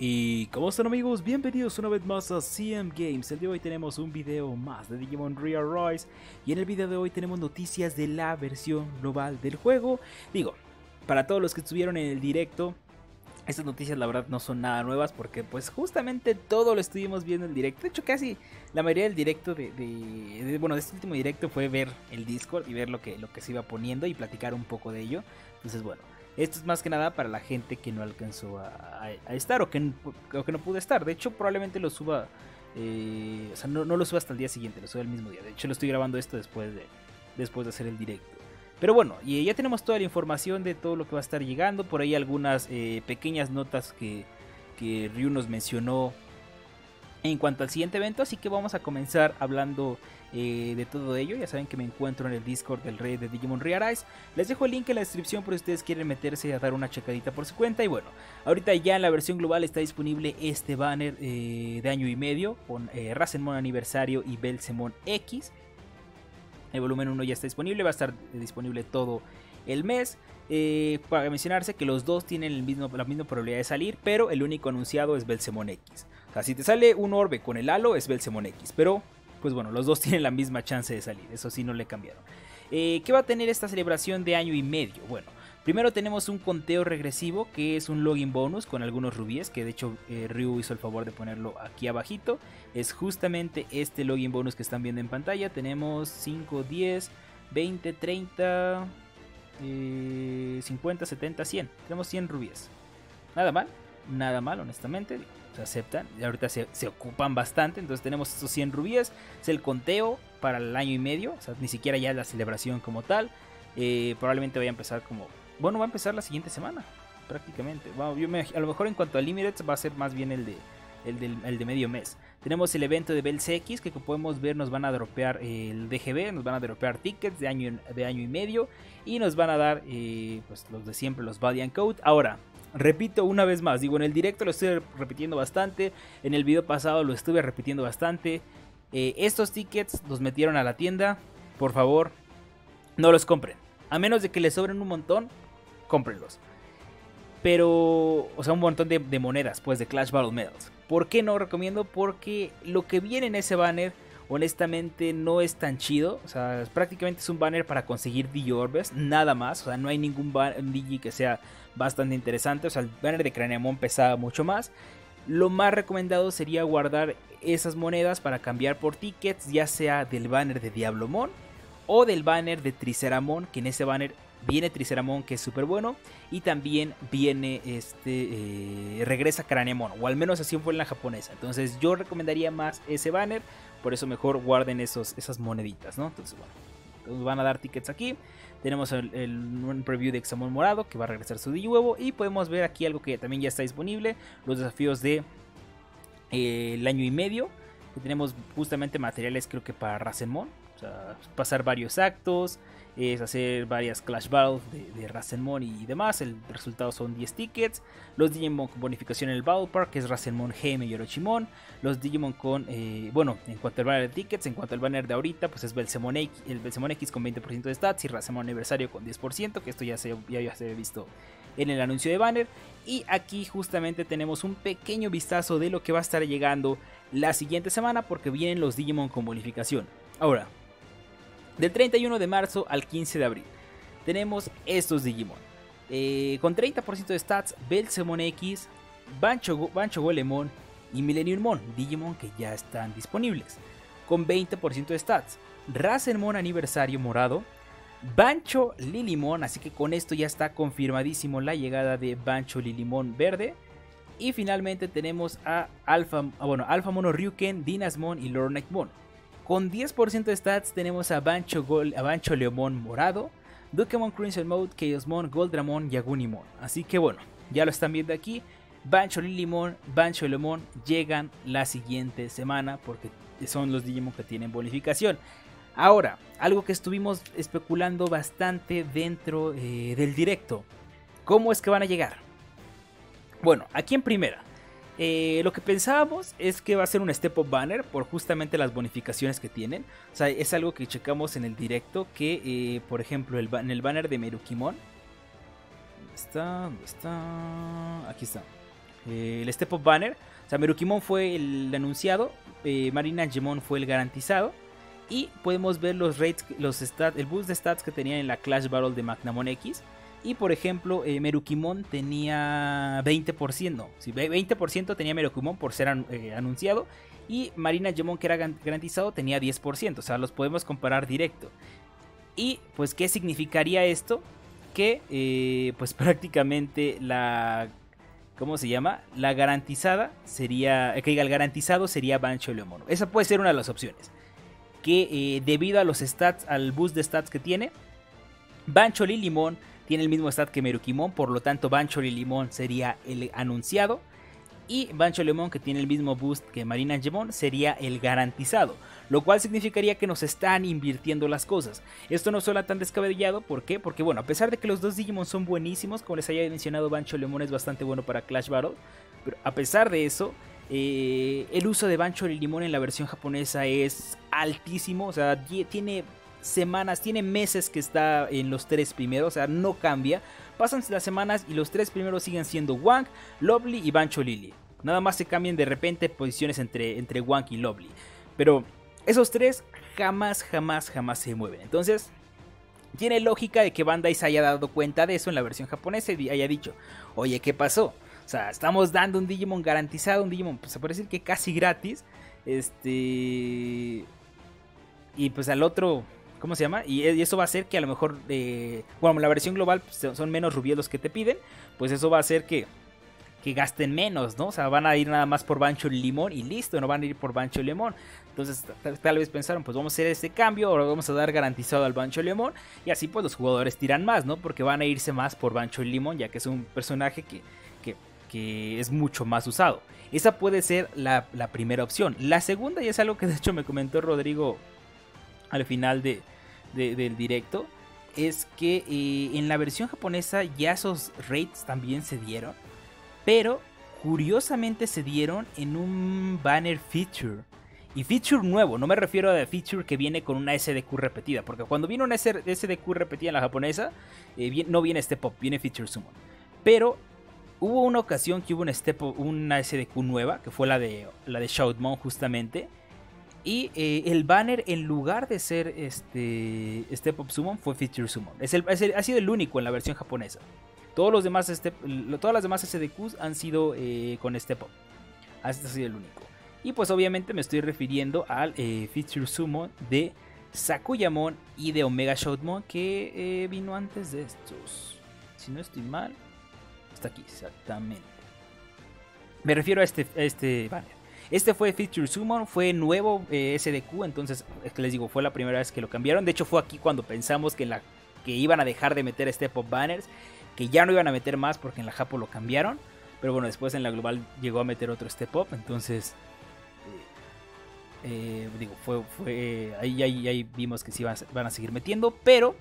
Y ¿cómo están, amigos? Bienvenidos una vez más a CM Games. El día de hoy tenemos un video más de Digimon Rearise. Y en el video de hoy tenemos noticias de la versión global del juego. Digo, para todos los que estuvieron en el directo, estas noticias la verdad no son nada nuevas, porque pues justamente todo lo estuvimos viendo en el directo. De hecho, casi la mayoría del directo de este último directo fue ver el Discord y ver lo que se iba poniendo y platicar un poco de ello. Entonces bueno, esto es más que nada para la gente que no alcanzó a estar o que no pudo estar. De hecho, probablemente lo suba, o sea, no lo suba hasta el día siguiente, lo suba el mismo día. De hecho, lo estoy grabando esto después de hacer el directo. Pero bueno, y ya tenemos toda la información de todo lo que va a estar llegando. Por ahí algunas pequeñas notas que Ryu nos mencionó en cuanto al siguiente evento. Así que vamos a comenzar hablando de todo ello. Ya saben que me encuentro en el Discord del Rey de Digimon Rearise. Les dejo el link en la descripción por si ustedes quieren meterse a dar una checadita por su cuenta. Y bueno, ahorita ya en la versión global está disponible este banner de año y medio con Rasenmon Aniversario y Beelzemon X. El volumen 1 ya está disponible, va a estar disponible todo el mes. Para mencionarse que los dos tienen la misma probabilidad de salir, pero el único anunciado es Beelzemon X. O sea, si te sale un orbe con el halo es Beelzemon X, pero pues bueno, los dos tienen la misma chance de salir, eso sí no le cambiaron. ¿Qué va a tener esta celebración de año y medio? Bueno, primero tenemos un conteo regresivo que es un login bonus con algunos rubíes, que de hecho Ryu hizo el favor de ponerlo aquí abajito. Es justamente este login bonus que están viendo en pantalla. Tenemos 5, 10, 20, 30, 50, 70, 100. Tenemos 100 rubíes. Nada mal honestamente. Se aceptan, y ahorita se ocupan bastante. Entonces tenemos estos 100 rubíes. Es el conteo para el año y medio. O sea, ni siquiera ya la celebración como tal. Probablemente vaya a empezar como... Bueno, va a empezar la siguiente semana, prácticamente. Bueno, a lo mejor en cuanto a Limiteds va a ser más bien el de medio mes. Tenemos el evento de Beelzemon X, que como podemos ver nos van a dropear el DGB, nos van a dropear tickets de año y medio. Y nos van a dar pues los de siempre, los Body and Code. Ahora, repito una vez más, digo, en el directo lo estoy repitiendo bastante, en el video pasado lo estuve repitiendo bastante. Estos tickets los metieron a la tienda, por favor, no los compren. A menos de que les sobren un montón, cómprenlos. Pero, o sea, un montón de monedas, pues, de Clash Battle Medals. ¿Por qué no recomiendo? Porque lo que viene en ese banner, honestamente, no es tan chido. O sea, prácticamente es un banner para conseguir Digiorbes, nada más. O sea, no hay ningún Digi que sea bastante interesante. O sea, el banner de Craneamon pesaba mucho más. Lo más recomendado sería guardar esas monedas para cambiar por tickets, ya sea del banner de Diablomon o del banner de Triceramon, que en ese banner viene Triceramon, que es súper bueno. Y también viene regresa Craneamon, o al menos así fue en la japonesa. Entonces yo recomendaría más ese banner, por eso mejor guarden esas moneditas, ¿no? Entonces bueno, nos van a dar tickets aquí. Tenemos un preview de Examon Morado, que va a regresar su Digihuevo. Y podemos ver aquí algo que también ya está disponible, los desafíos de el año y medio. Que tenemos justamente materiales, creo que para Rasenmon. O sea, pasar varios actos, es hacer varias Clash Battles de Rasenmon y demás. El resultado son 10 tickets. Los Digimon con bonificación en el battle park, que es Rasenmon, GM y Orochimon. Los Digimon con, bueno, en cuanto al banner de tickets, en cuanto al banner de ahorita, pues es Beelzemon X, el Beelzemon X con 20% de stats y Rasenmon Aniversario con 10%, que esto ya se había visto en el anuncio de banner. Y aquí justamente tenemos un pequeño vistazo de lo que va a estar llegando la siguiente semana, porque vienen los Digimon con bonificación. Ahora, del 31 de marzo al 15 de abril tenemos estos Digimon. Con 30% de stats, Beelzemon X, BanchoGolemon y Millenniummon, Digimon que ya están disponibles. Con 20% de stats, Rasenmon Aniversario Morado, BanchoLilymon, así que con esto ya está confirmadísimo la llegada de BanchoLilymon Verde. Y finalmente tenemos a Alphamon Ouryuken, Dinasmon y Lord Knightmon. Con 10% de stats tenemos a BanchoLeomon Morado, Dukemon Crimson Mode, Chaosmon, Goldramon y Agunimon. Así que bueno, ya lo están viendo aquí. BanchoLilymon, BanchoLeomon llegan la siguiente semana, porque son los Digimon que tienen bonificación. Ahora, algo que estuvimos especulando bastante dentro del directo. ¿Cómo es que van a llegar? Bueno, aquí en primera, lo que pensábamos es que va a ser un step up banner por justamente las bonificaciones que tienen. O sea, es algo que checamos en el directo, que por ejemplo en el banner de Merukimon, ¿dónde está? Aquí está. el Step Up Banner. O sea, Merukimon fue el anunciado, MarineAngemon fue el garantizado. Y podemos ver los rates, el boost de stats que tenía en la Clash Battle de Magnamon X. Y por ejemplo, Merukimon tenía 20%. No, sí, 20% tenía Merukimon por ser anunciado. Y MarineAngemon, que era garantizado, tenía 10%. O sea, los podemos comparar directo. Y pues, ¿qué significaría esto? Que pues prácticamente la... ¿Cómo se llama? La garantizada sería... Que diga, el garantizado sería BanchoLeomon. Esa puede ser una de las opciones. Que debido a los stats, al boost de stats que tiene, BanchoLilymon tiene el mismo stat que Merukimon, por lo tanto BanchoLilymon sería el anunciado. Y BanchoLeomon, que tiene el mismo boost que MarineAngemon, sería el garantizado. Lo cual significaría que nos están invirtiendo las cosas. Esto no suena tan descabellado. ¿Por qué? Porque bueno, a pesar de que los dos Digimon son buenísimos, como les había mencionado, BanchoLeomon es bastante bueno para Clash Battle. Pero a pesar de eso, el uso de BanchoLilymon en la versión japonesa es altísimo. O sea, tiene semanas, tiene meses que está en los tres primeros. O sea, no cambia. Pasan las semanas y los tres primeros siguen siendo Wang, Lovely y BanchoLily. Nada más se cambian de repente posiciones entre Wang y Lovely. Pero esos tres jamás, jamás, jamás se mueven. Entonces, tiene lógica de que Bandai se haya dado cuenta de eso en la versión japonesa y haya dicho: oye, ¿qué pasó? O sea, estamos dando un Digimon garantizado, un Digimon, pues se puede decir que casi gratis. Y pues al otro... ¿Cómo se llama? Y eso va a hacer que a lo mejor... bueno, la versión global, pues son menos rubíes los que te piden. Pues eso va a hacer que gasten menos, ¿no? O sea, van a ir nada más por BanchoLilymon y listo. No van a ir por BanchoLeomon. Entonces tal vez pensaron, pues vamos a hacer este cambio. Ahora vamos a dar garantizado al BanchoLeomon. Y así pues los jugadores tiran más, ¿no? Porque van a irse más por BanchoLilymon, ya que es un personaje que es mucho más usado. Esa puede ser la primera opción. La segunda, y es algo que de hecho me comentó Rodrigo al final del directo, es que en la versión japonesa ya esos raids también se dieron, pero curiosamente se dieron en un banner feature, y feature nuevo. No me refiero a feature que viene con una SDQ repetida, porque cuando viene una SDQ repetida en la japonesa, no viene Step Up, viene Feature Summon. Pero hubo una ocasión que hubo una SDQ nueva, que fue la de Shoutmon justamente. Y el banner, en lugar de ser Step Up Summon, fue Feature Summon. Ha sido el único en la versión japonesa. Todas las demás SDQs han sido con Step Up. Ha sido el único. Y pues obviamente me estoy refiriendo al Feature Summon de Sakuyamon y de OmegaShoutmon, que vino antes de estos. Si no estoy mal, está aquí, exactamente. Me refiero a este banner. Este fue Feature Summon, fue nuevo SDQ, entonces les digo, fue la primera vez que lo cambiaron. De hecho fue aquí cuando pensamos que iban a dejar de meter Step Up Banners, que ya no iban a meter más porque en la Japo lo cambiaron. Pero bueno, después en la global llegó a meter otro Step Up, entonces digo, ahí vimos que sí van a seguir metiendo. Pero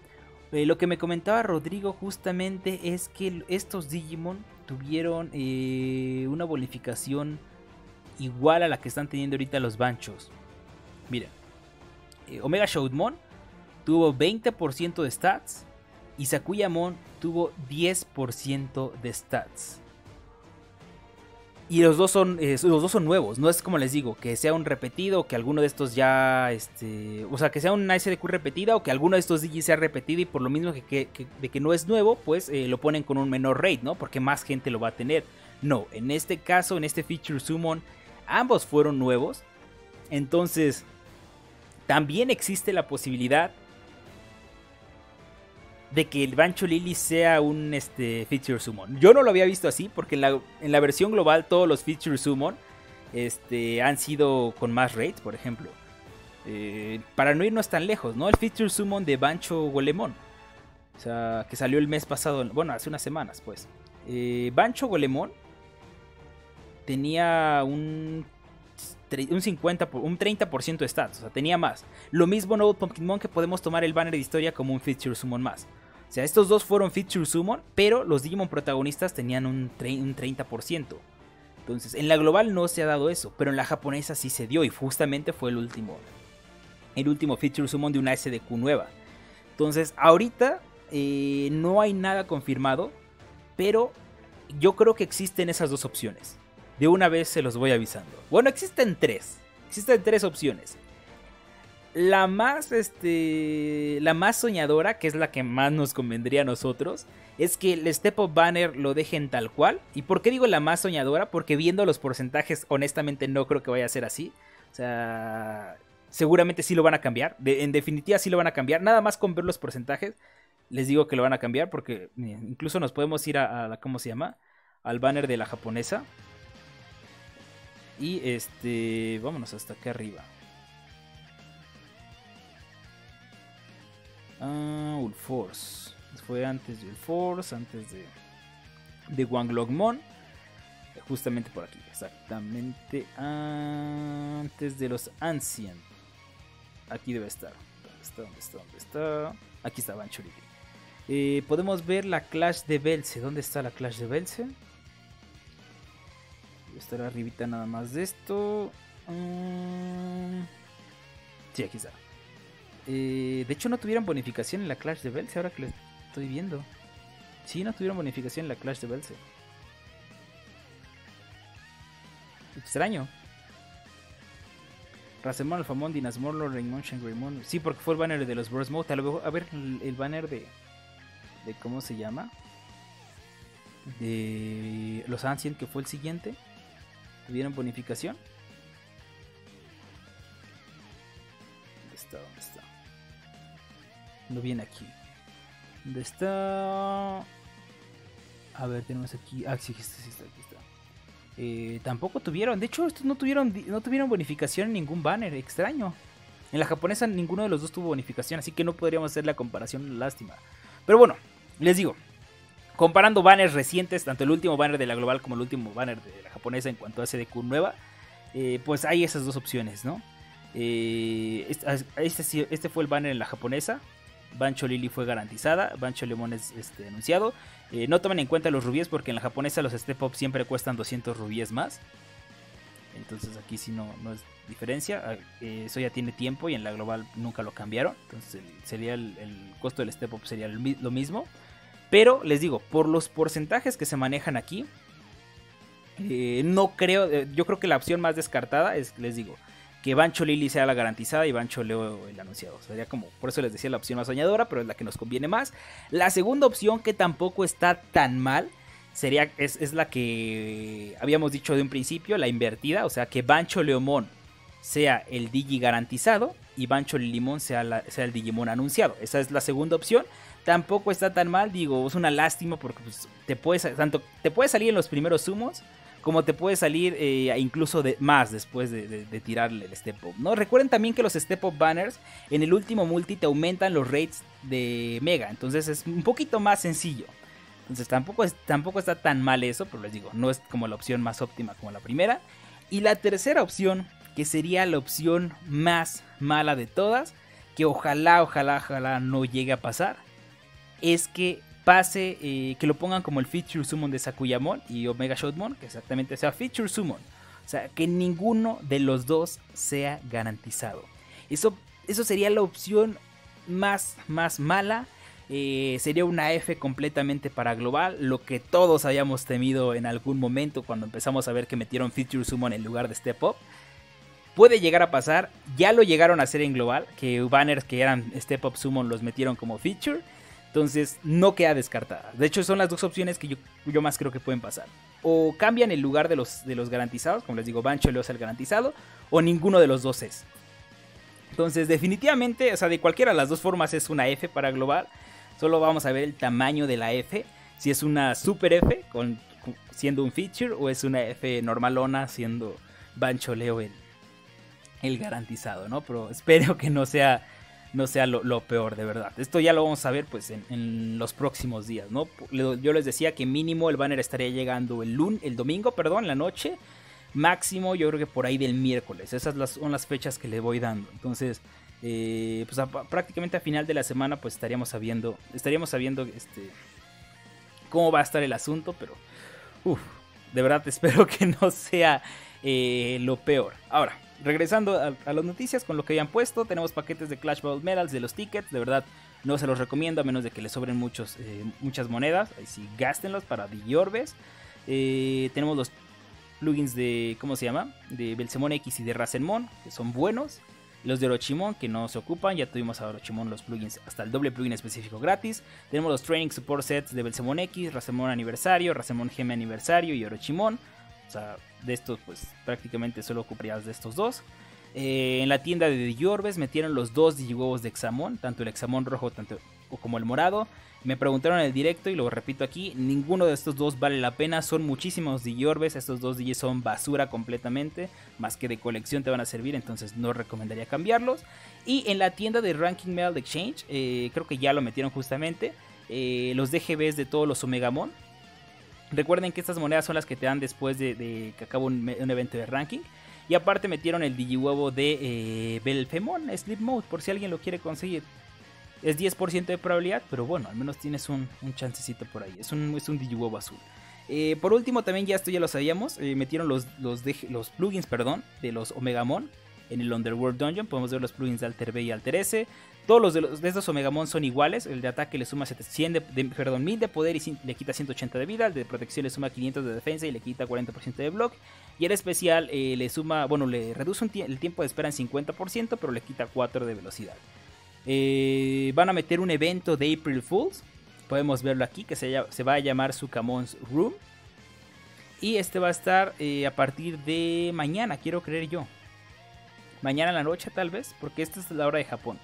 lo que me comentaba Rodrigo justamente es que estos Digimon tuvieron una bonificación igual a la que están teniendo ahorita los Banchos. Mira, OmegaShoutmon tuvo 20% de stats y Sakuyamon tuvo 10% de stats. Y los dos son nuevos. No es, como les digo, que sea un repetido o que alguno de estos ya... o sea, que sea una SDQ repetida o que alguno de estos Digis sea repetido, y por lo mismo de que no es nuevo, pues lo ponen con un menor rate, ¿no? Porque más gente lo va a tener. No, en este caso, en este Feature Summon, ambos fueron nuevos. Entonces, también existe la posibilidad de que el BanchoLily sea un Feature Summon. Yo no lo había visto así, porque en la versión global todos los Feature Summon han sido con más rates, por ejemplo. Para no irnos tan lejos, ¿no? El Feature Summon de BanchoGolemon, o sea, que salió el mes pasado, bueno, hace unas semanas, pues. BanchoGolemon tenía un 30% de stats, o sea, tenía más. Lo mismo no Pumpkinmon, que podemos tomar el banner de historia como un Feature Summon más. O sea, estos dos fueron Feature Summon, pero los Digimon protagonistas tenían un 30%. Entonces, en la global no se ha dado eso, pero en la japonesa sí se dio, y justamente fue el último Feature Summon de una SDQ nueva. Entonces, ahorita no hay nada confirmado, pero yo creo que existen esas dos opciones. De una vez se los voy avisando. Bueno, existen tres. Existen tres opciones. La más, la más soñadora, que es la que más nos convendría a nosotros, es que el Step Up Banner lo dejen tal cual. ¿Y por qué digo la más soñadora? Porque viendo los porcentajes, honestamente no creo que vaya a ser así. O sea, seguramente sí lo van a cambiar. En definitiva sí lo van a cambiar. Nada más con ver los porcentajes, les digo que lo van a cambiar, porque incluso nos podemos ir a ¿cómo se llama? Al banner de la japonesa. Y vámonos hasta acá arriba. Ah, Ulforce. Fue antes de Ulforce, antes de Wanglogmon. Justamente por aquí, exactamente antes de los Ancient. Aquí debe estar. ¿Dónde está? ¿Dónde está? ¿Dónde está? Aquí está Banchurigi. Podemos ver la Clash de Belze. ¿Dónde está la Clash de Belze? Estará arribita nada más de esto. Sí, aquí está. De hecho, no tuvieron bonificación en la Clash de Belze, ahora que lo estoy viendo. Sí, no tuvieron bonificación en la Clash de Belze. Extraño. Rasenmon, Alphamon, Dinasmon, Lord Knightmon, Shangrimon. Sí, porque fue el banner de los Burst Mode. A ver, el banner de ¿cómo se llama? De los Ancient, que fue el siguiente. ¿Tuvieron bonificación? ¿Dónde está? ¿Dónde está? No viene aquí. ¿Dónde está? A ver, tenemos aquí. Ah, sí, sí está, aquí está. Tampoco tuvieron. De hecho, estos no tuvieron bonificación en ningún banner. Extraño. En la japonesa ninguno de los dos tuvo bonificación, así que no podríamos hacer la comparación. Lástima. Pero bueno, les digo. Comparando banners recientes, tanto el último banner de la global como el último banner de la japonesa en cuanto a SDQ nueva, pues hay esas dos opciones, ¿no? Este fue el banner en la japonesa. BanchoLili fue garantizada, BanchoLeomon es anunciado. No tomen en cuenta los rubíes, porque en la japonesa los step up siempre cuestan 200 rubíes más. Entonces aquí sí no es diferencia. Eso ya tiene tiempo y en la global nunca lo cambiaron. Entonces sería el costo del step up sería lo mismo. Pero les digo, por los porcentajes que se manejan aquí, no creo. Yo creo que la opción más descartada es, les digo, que BanchoLili sea la garantizada y BanchoLeo el anunciado. Sería como, por eso les decía, la opción más soñadora, pero es la que nos conviene más. La segunda opción, que tampoco está tan mal, sería es la que habíamos dicho de un principio, la invertida. O sea, que BanchoLeomon sea el Digi garantizado y BanchoLilymon sea el Digimon anunciado. Esa es la segunda opción. Tampoco está tan mal, digo, es una lástima, porque pues, tanto te puede salir en los primeros sumos, como te puede salir incluso más después de tirarle el Step Up, ¿no? Recuerden también que los Step Up Banners en el último multi te aumentan los rates de Mega. Entonces es un poquito más sencillo. Entonces tampoco está tan mal eso, pero les digo, no es como la opción más óptima como la primera. Y la tercera opción, que sería la opción más mala de todas, que ojalá no llegue a pasar, es que pase, que lo pongan como el Feature Summon de Sakuyamon y OmegaShoutmon, que exactamente sea Feature Summon. O sea, que ninguno de los dos sea garantizado. Eso sería la opción más mala. Sería una F completamente para global, lo que todos habíamos temido en algún momento cuando empezamos a ver que metieron Feature Summon en lugar de Step Up. Puede llegar a pasar, ya lo llegaron a hacer en global, que banners que eran Step Up Summon los metieron como Feature. Entonces no queda descartada. De hecho, son las dos opciones que yo más creo que pueden pasar. O cambian el lugar de los garantizados. Como les digo, BanchoLeo es el garantizado. O ninguno de los dos es. Entonces definitivamente, o sea, de cualquiera de las dos formas es una F para global. Solo vamos a ver el tamaño de la F. Si es una super F siendo un feature, o es una F normalona siendo BanchoLeo el garantizado, ¿no? Pero espero que no sea lo peor, de verdad. Esto ya lo vamos a ver pues en los próximos días, ¿no? Yo les decía que mínimo el banner estaría llegando el domingo, perdón, la noche. Máximo yo creo que por ahí del miércoles. Esas son las fechas que le voy dando. Entonces, pues prácticamente a final de la semana pues estaríamos sabiendo cómo va a estar el asunto, pero de verdad espero que no sea lo peor. Ahora, regresando a las noticias con lo que habían puesto, tenemos paquetes de Clash Battle Medals, de los tickets, de verdad No se los recomiendo a menos de que les sobren muchas monedas. Ahí sí, gástenlos para Digiorbes. Tenemos los plugins de, ¿cómo se llama? De Beelzemon X y de Rasenmon, que son buenos. Los de Orochimon, que no se ocupan, ya tuvimos a Orochimon los plugins, hasta el doble plugin específico gratis. Tenemos los Training Support Sets de Beelzemon X, Rasenmon Aniversario, Rasenmon Gem Aniversario y Orochimon. O sea, de estos pues prácticamente solo ocuparías de estos dos. En la tienda de Digiorbes metieron los dos Digihuevos de Examon, tanto el Examon rojo como el morado. Me preguntaron en el directo y lo repito aquí, ninguno de estos dos vale la pena, son muchísimos Digiorbes, estos dos Digis son basura completamente, más que de colección te van a servir, entonces no recomendaría cambiarlos. Y en la tienda de Ranking Metal Exchange, creo que ya lo metieron justamente, los DGBs de todos los Omegamon. Recuerden que estas monedas son las que te dan después de que acaba un evento de ranking. Y aparte metieron el Digihuevo de Belfemon Sleep Mode, por si alguien lo quiere conseguir. Es 10% de probabilidad, pero bueno, al menos tienes un chancecito por ahí. Es un Digihuevo azul. Por último, también ya esto ya lo sabíamos. Metieron los plugins, perdón, de los Omegamon en el Underworld Dungeon. Podemos ver los plugins de Alter B y Alter S. Todos los de estos Omegamon son iguales. El de ataque le suma 1000 de poder y le quita 180 de vida. El de protección le suma 500 de defensa y le quita 40% de block. Y el especial le reduce el tiempo de espera en 50%, pero le quita 4 de velocidad. Van a meter un evento de April Fools. Podemos verlo aquí, que se va a llamar Sukamon's Room. Y este va a estar a partir de mañana, quiero creer yo. Mañana en la noche tal vez, porque esta es la hora de Japón.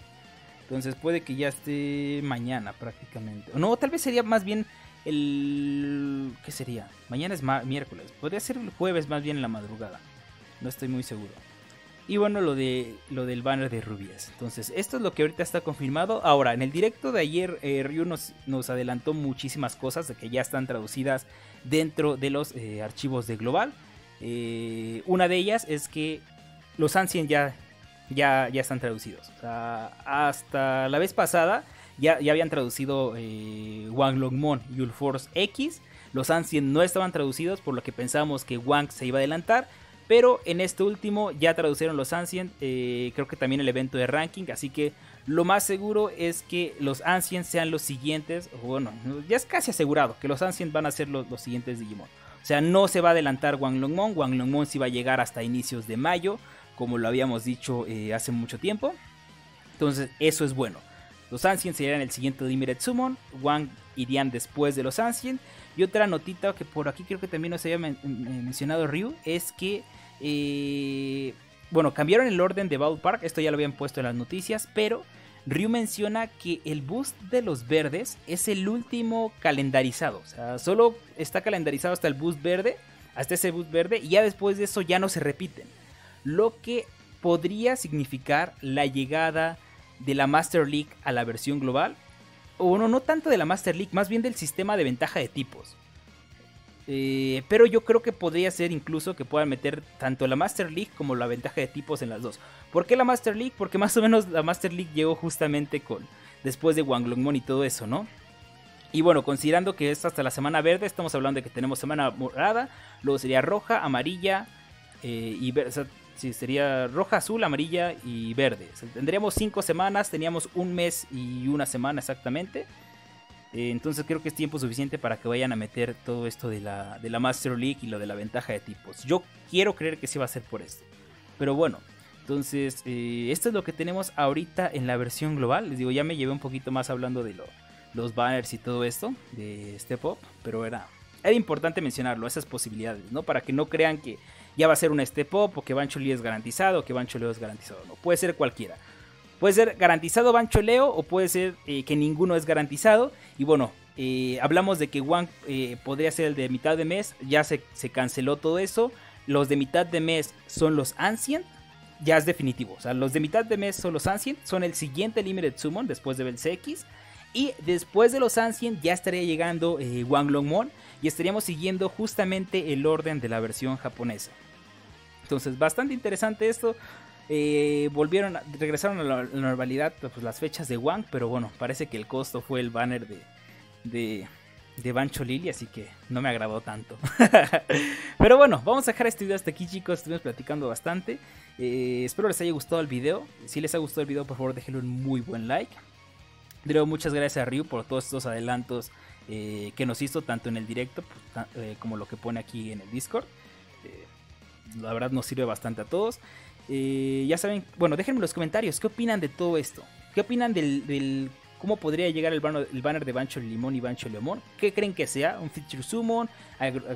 Entonces puede que ya esté mañana prácticamente. O no, tal vez sería más bien el... ¿Qué sería? Mañana es miércoles. Podría ser el jueves más bien en la madrugada. No estoy muy seguro. Y bueno, lo del banner de rubíes. Entonces, esto es lo que ahorita está confirmado. Ahora, en el directo de ayer, Ryu nos adelantó muchísimas cosas de que ya están traducidas dentro de los archivos de Global. Una de ellas es que los Ancient ya están traducidos. O sea, hasta la vez pasada ya habían traducido Wang Longmon y Ulforce X. Los Ancient no estaban traducidos, por lo que pensábamos que Wang se iba a adelantar. Pero en este último ya traducieron los Ancient, creo que también el evento de ranking. Así que lo más seguro es que los Ancient sean los siguientes. Bueno, ya es casi asegurado que los Ancient van a ser los siguientes Digimon. O sea, no se va a adelantar Wanglogmon. Wanglogmon sí va a llegar hasta inicios de mayo, como lo habíamos dicho hace mucho tiempo. Entonces eso es bueno. Los Ancient serían el siguiente Limited Summon. Wang irían después de los Ancient. Y otra notita que por aquí creo que también nos había mencionado Ryu es que, bueno, cambiaron el orden de Battle Park. Esto ya lo habían puesto en las noticias, pero Ryu menciona que el boost de los verdes es el último calendarizado. O sea, solo está calendarizado hasta el boost verde, hasta ese boost verde, y ya después de eso ya no se repiten. Lo que podría significar la llegada de la Master League a la versión global. O no tanto de la Master League, más bien del sistema de ventaja de tipos. Pero yo creo que podría ser incluso que puedan meter tanto la Master League como la ventaja de tipos en las dos. ¿Por qué la Master League? Porque más o menos la Master League llegó justamente después de Wanglogmon y todo eso, ¿no? Y bueno, considerando que es hasta la semana verde, estamos hablando de que tenemos semana morada, luego sería roja, amarilla y verde. O sea, sí, sería roja, azul, amarilla y verde. O sea, tendríamos 5 semanas, teníamos un mes y una semana exactamente. Entonces creo que es tiempo suficiente para que vayan a meter todo esto de la Master League y lo de la ventaja de tipos. Yo quiero creer que sí va a ser por esto. Pero bueno, entonces esto es lo que tenemos ahorita en la versión global. Les digo, ya me llevé un poquito más hablando de los banners y todo esto de Step Up. Pero era importante mencionarlo, esas posibilidades, ¿no? Para que no crean que ya va a ser un Step Up o que BanchoLeo es garantizado o que BanchoLeo es garantizado. No, puede ser cualquiera. Puede ser garantizado BanchoLeo o puede ser que ninguno es garantizado. Y bueno, hablamos de que Wang podría ser el de mitad de mes. Ya se canceló todo eso. Los de mitad de mes son los Ancient. Ya es definitivo. O sea, los de mitad de mes son los Ancient. Son el siguiente Limited Summon después de BelzX. Y después de los Ancient ya estaría llegando Wanglogmon. Y estaríamos siguiendo justamente el orden de la versión japonesa. Entonces, bastante interesante esto. Regresaron a la normalidad pues, las fechas de Wang. Pero bueno, parece que el costo fue el banner de BanchoLili. Así que no me agradó tanto. Pero bueno, vamos a dejar este video hasta aquí, chicos. Estuvimos platicando bastante. Espero les haya gustado el video. Si les ha gustado el video, por favor, déjenle un muy buen like. De nuevo, muchas gracias a Ryu por todos estos adelantos que nos hizo, tanto en el directo como lo que pone aquí en el Discord. La verdad nos sirve bastante a todos. Ya saben, bueno, déjenme en los comentarios qué opinan de todo esto. ¿Qué opinan del cómo podría llegar el banner de BanchoLilymon y BanchoLeomon? ¿Qué creen que sea? ¿Un feature summon?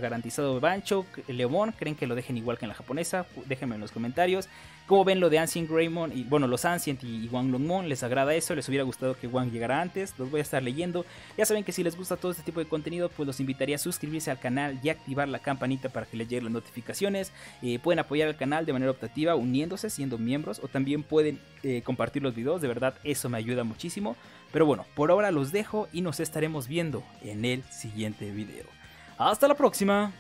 ¿Garantizado BanchoLeomon? ¿Creen que lo dejen igual que en la japonesa? Déjenme en los comentarios. ¿Cómo ven lo de Ancient Greymon? Y bueno, los Ancient y Wang Longmon, ¿les agrada eso? ¿Les hubiera gustado que Wang llegara antes? Los voy a estar leyendo. Ya saben que si les gusta todo este tipo de contenido, pues los invitaría a suscribirse al canal y activar la campanita para que les lleguen las notificaciones. Pueden apoyar al canal de manera optativa uniéndose, siendo miembros, o también pueden compartir los videos. De verdad, eso me ayuda muchísimo. Pero bueno, por ahora los dejo y nos estaremos viendo en el siguiente video. ¡Hasta la próxima!